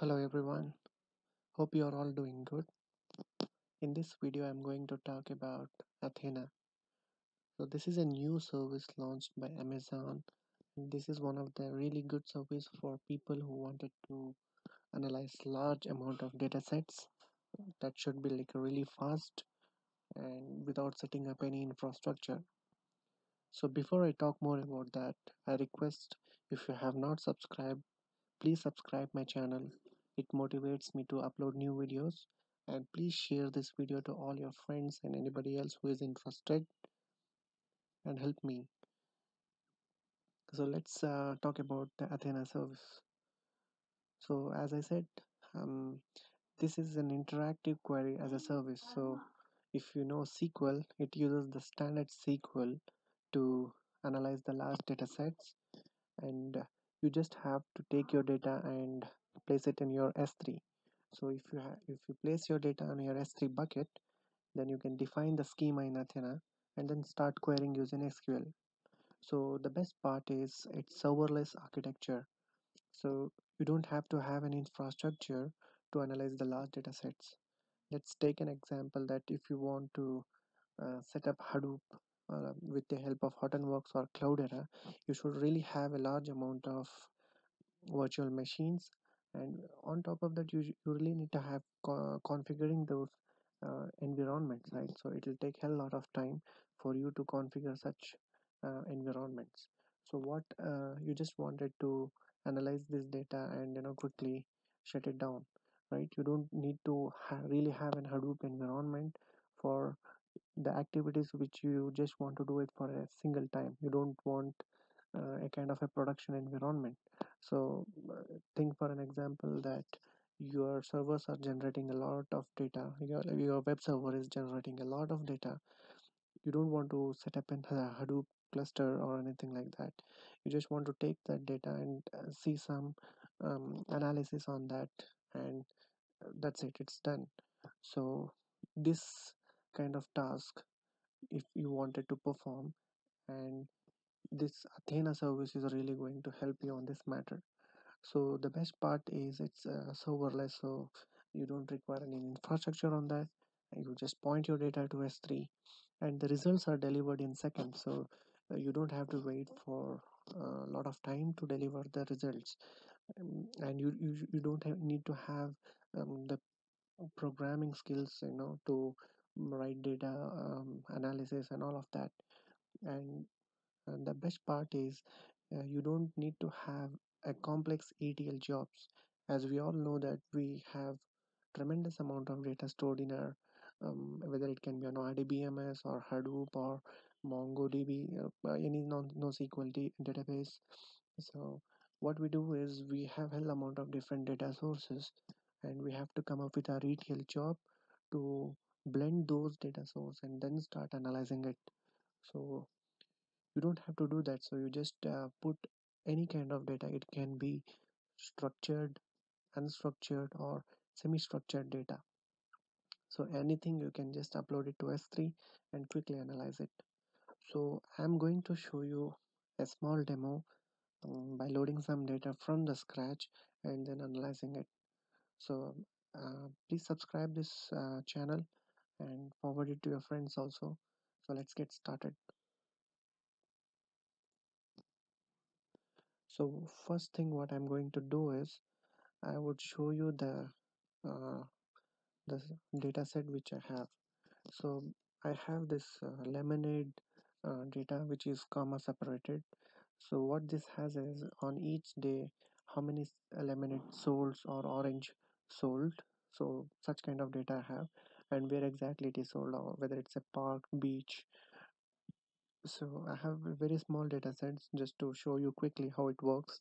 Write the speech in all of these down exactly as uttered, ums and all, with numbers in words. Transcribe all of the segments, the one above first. Hello everyone, hope you are all doing good. In this video I'm going to talk about Athena. So this is a new service launched by Amazon. This is one of the really good service for people who wanted to analyze large amount of data sets that should be like really fast and without setting up any infrastructure. So before I talk more about that, I request, if you have not subscribed, please subscribe my channel. It motivates me to upload new videos, and please share this video to all your friends and anybody else who is interested and help me. So let's uh, talk about the Athena service. So as I said, um, this is an interactive query as a service. So if you know S Q L, it uses the standard S Q L to analyze the large data sets, and uh, you just have to take your data and place it in your S three. So if you if you place your data on your S three bucket, then you can define the schema in Athena and then start querying using S Q L. So the best part is it's serverless architecture. So you don't have to have an infrastructure to analyze the large data sets. Let's take an example that if you want to uh, set up Hadoop Uh, with the help of Hortonworks or Cloudera, you should really have a large amount of virtual machines, and on top of that you, you really need to have co configuring those uh, environments, right? So it will take a lot of time for you to configure such uh, environments. So what uh, you just wanted to analyze this data and you know quickly shut it down, right? You don't need to ha really have an Hadoop environment for the activities which you just want to do it for a single time. You don't want uh, a kind of a production environment. So uh, think for an example that your servers are generating a lot of data, your, your web server is generating a lot of data. You don't want to set up a Hadoop cluster or anything like that. You just want to take that data and uh, see some um, analysis on that, and that's it, it's done. So this kind of task, if you wanted to perform, and this Athena service is really going to help you on this matter. So the best part is it's uh, serverless, so you don't require any infrastructure on that. You just point your data to S three and the results are delivered in seconds. So uh, you don't have to wait for a lot of time to deliver the results, um, and you, you you don't have, need to have um, the programming skills, you know, to write data um, analysis and all of that. And, and the best part is uh, you don't need to have a complex E T L jobs. As we all know that we have tremendous amount of data stored in our um, whether it can be an R D B M S or Hadoop or MongoDB, uh, any non NoSQL database. So what we do is we have a hell amount of different data sources, and we have to come up with our E T L job to blend those data source and then start analyzing it. So you don't have to do that. So you just uh, put any kind of data. It can be structured, unstructured, or semi-structured data. So anything, you can just upload it to S three and quickly analyze it. So I'm going to show you a small demo um, by loading some data from the scratch and then analyzing it. So uh, please subscribe this uh, channel and forward it to your friends also. So let's get started. So first thing what I'm going to do is I would show you the uh, the data set which I have. So I have this uh, lemonade uh, data which is comma separated. So what this has is on each day how many lemonade sold or orange sold. So such kind of data I have, and where exactly it is sold, or whether it's a park, beach. So I have a very small data sets just to show you quickly how it works.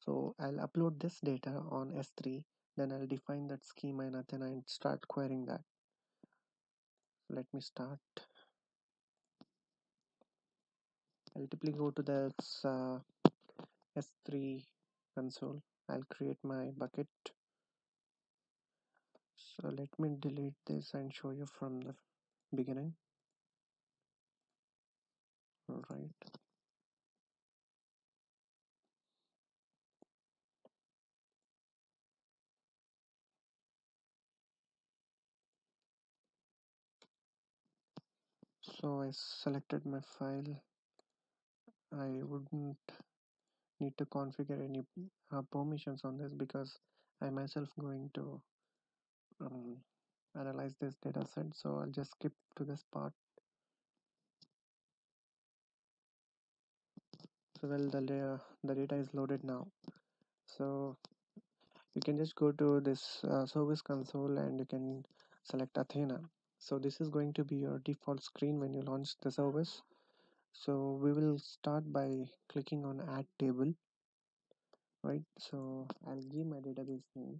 So I'll upload this data on S three, then I'll define that schema in Athena and start querying that. Let me start. I'll typically go to the uh, S three console. I'll create my bucket. So let me delete this and show you from the beginning. All right. So I selected my file. I wouldn't need to configure any uh, permissions on this because I myself going to um, analyze this data set, so I'll just skip to this part. So well, the layer, the data is loaded now, so you can just go to this uh, service console and you can select Athena. So this is going to be your default screen when you launch the service. So we will start by clicking on add table, right? So I'll give my database name,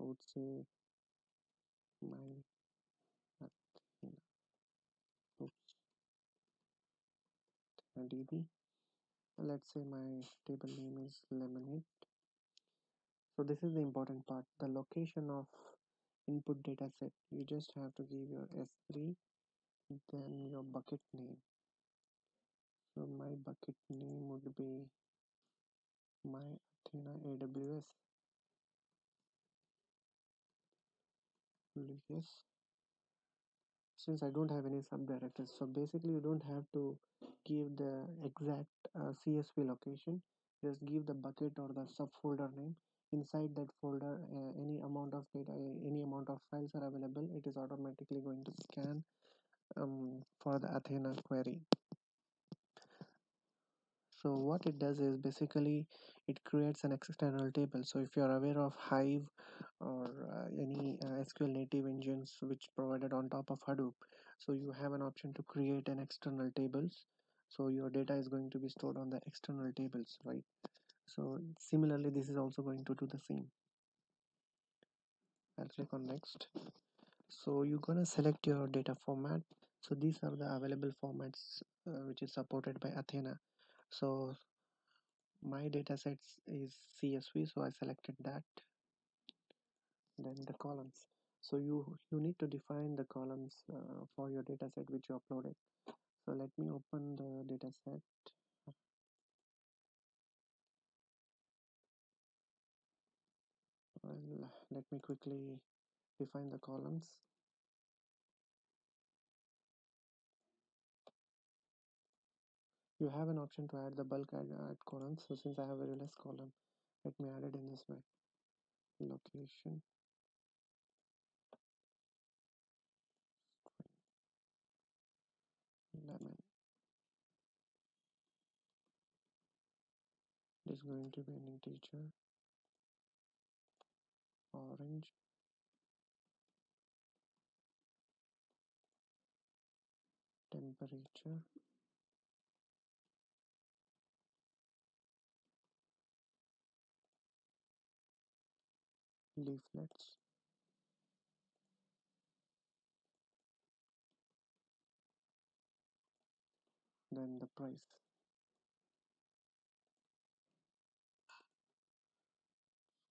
I would say my D B. Let's say my table name is lemonade. So this is the important part, the location of input data set. You just have to give your S three, then your bucket name. So my bucket name would be my Athena A W S. Yes. Since I don't have any subdirectories, so basically you don't have to give the exact uh, C S V location. Just give the bucket or the subfolder name. Inside that folder, uh, any amount of data, any amount of files are available. It is automatically going to scan um, for the Athena query. So what it does is basically it creates an external table. So if you are aware of Hive or uh, any uh, S Q L native engines which provided on top of Hadoop, so you have an option to create an external tables. So your data is going to be stored on the external tables, right? So similarly, this is also going to do the same. I'll click on next. So you're gonna select your data format. So these are the available formats uh, which is supported by Athena. So my datasets is C S V, so I selected that. Then the columns. So you you need to define the columns uh, for your dataset which you uploaded. So let me open the dataset. Well, let me quickly define the columns. You have an option to add the bulk add, add column. So since I have very less column, let me add it in this way. Location. Lemon. This is going to be an integer. Orange. Temperature. Leaflets. Then the price.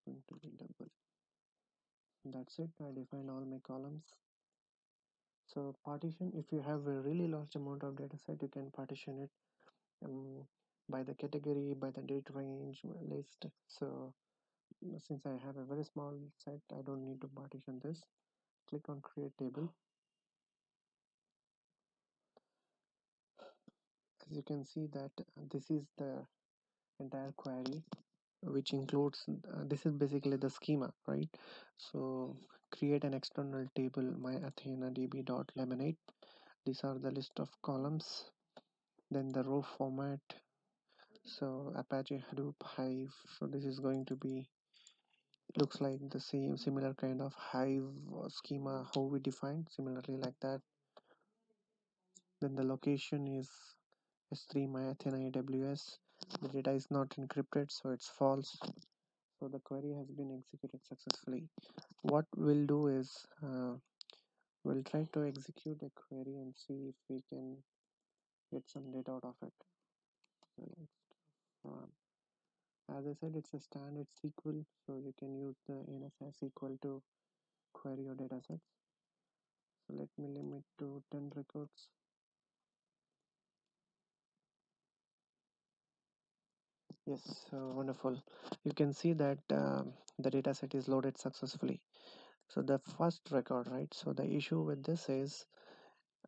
It's going to be double. That's it. I defined all my columns. So partition. If you have a really large amount of data set, you can partition it um, by the category, by the date range, list. So since I have a very small set, I don't need to partition this. Click on create table. As you can see that this is the entire query, which includes uh, this is basically the schema, right? So create an external table, my Athena D B dot lemonade. These are the list of columns, then the row format. So Apache, Hadoop, Hive. So this is going to be, looks like the same similar kind of Hive schema how we defined, similarly like that. Then the location is S three, my Athena A W S. The data is not encrypted, so it's false. So the query has been executed successfully. What we'll do is uh, we'll try to execute a query and see if we can get some data out of it. Um, as I said, it's a standard S Q L, so you can use the N S S S Q L to query your data sets. So let me limit to ten records. Yes, uh, wonderful. You can see that uh, the data set is loaded successfully. So the first record, right? So the issue with this is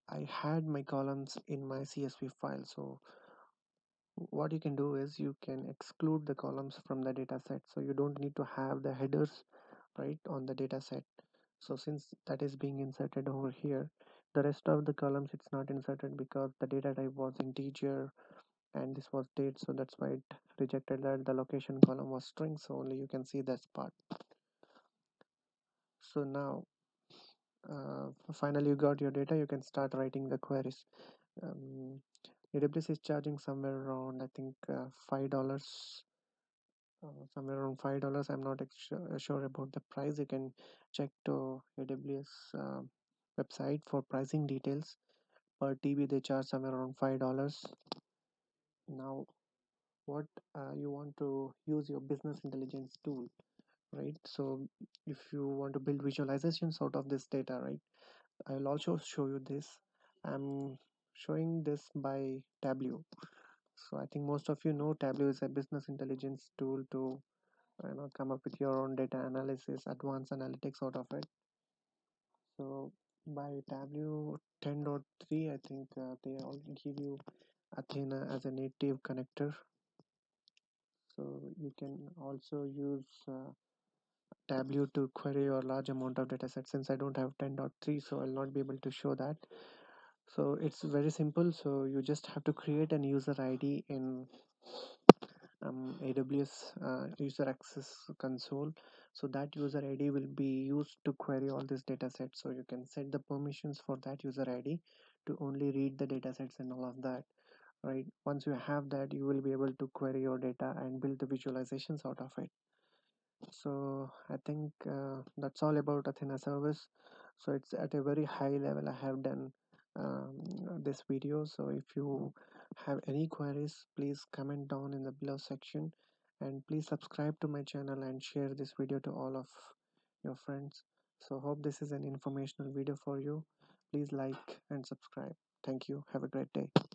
I had my columns in my C S V file. So what you can do is you can exclude the columns from the data set, so you don't need to have the headers right on the data set. So since that is being inserted over here, the rest of the columns it's not inserted because the data type was integer and this was date, so that's why it rejected that. The location column was string, so only you can see that part. So now uh, finally you got your data, you can start writing the queries. um, A W S is charging somewhere around, I think, uh, five dollars, uh, somewhere around five dollars. I'm not sure about the price. You can check to A W S uh, website for pricing details. Per T B they charge somewhere around five dollars. Now what uh, you want to use your business intelligence tool, right? So if you want to build visualizations out of this data, right, I will also show you this. I'm showing this by Tableau. So I think most of you know Tableau is a business intelligence tool to, you know, come up with your own data analysis, advanced analytics out of it. So by Tableau ten point three, I think uh, they all give you Athena as a native connector. So you can also use uh, Tableau to query your large amount of data sets. Since I don't have ten point three, so I'll not be able to show that. So it's very simple. So you just have to create an user I D in um, A W S uh, user access console. So that user I D will be used to query all this data set. So you can set the permissions for that user I D to only read the data sets and all of that, right? Once you have that, you will be able to query your data and build the visualizations out of it. So I think uh, that's all about Athena service. So it's at a very high level I have done Um, this video. So if you have any queries, please comment down in the below section, and please subscribe to my channel and share this video to all of your friends. So hope this is an informational video for you. Please like and subscribe. Thank you. Have a great day.